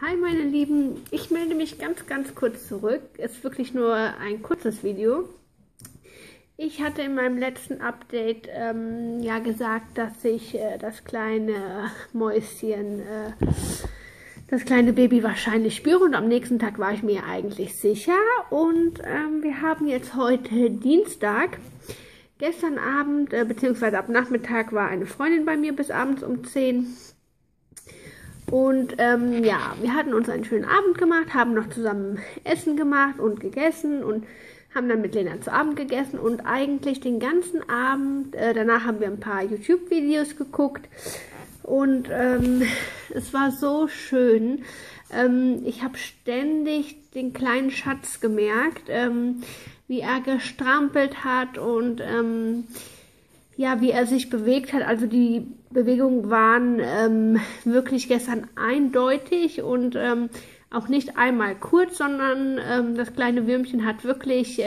Hi meine Lieben, ich melde mich ganz kurz zurück. Ist wirklich nur ein kurzes Video. Ich hatte in meinem letzten Update ja gesagt, dass ich das kleine Mäuschen, das kleine Baby wahrscheinlich spüre, und am nächsten Tag war ich mir eigentlich sicher. Und wir haben jetzt heute Dienstag. Gestern Abend, beziehungsweise ab Nachmittag, war eine Freundin bei mir bis abends um 10 Uhr. Und ja, wir hatten uns einen schönen Abend gemacht, haben noch zusammen Essen gemacht und gegessen und haben dann mit Lena zu Abend gegessen und eigentlich den ganzen Abend, danach haben wir ein paar YouTube-Videos geguckt und es war so schön. Ich habe ständig den kleinen Schatz gemerkt, wie er gestrampelt hat und ja, wie er sich bewegt hat. Also die Bewegungen waren wirklich gestern eindeutig und auch nicht einmal kurz, sondern das kleine Würmchen hat wirklich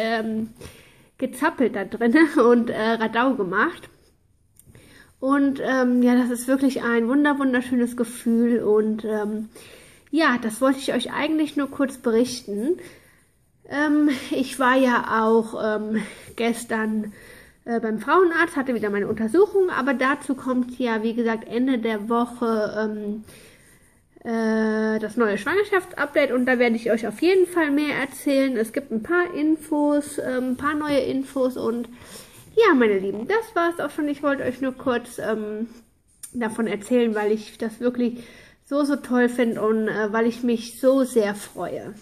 gezappelt da drinnen und Radau gemacht. Und ja, das ist wirklich ein wunderschönes Gefühl und ja, das wollte ich euch eigentlich nur kurz berichten. Ich war ja auch gestern beim Frauenarzt, hatte wieder meine Untersuchung, aber dazu kommt ja, wie gesagt, Ende der Woche das neue Schwangerschaftsupdate und da werde ich euch auf jeden Fall mehr erzählen. Es gibt ein paar Infos, ein paar neue Infos und ja, meine Lieben, das war es auch schon. Ich wollte euch nur kurz davon erzählen, weil ich das wirklich so toll finde und weil ich mich so sehr freue.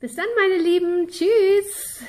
Bis dann, meine Lieben. Tschüss!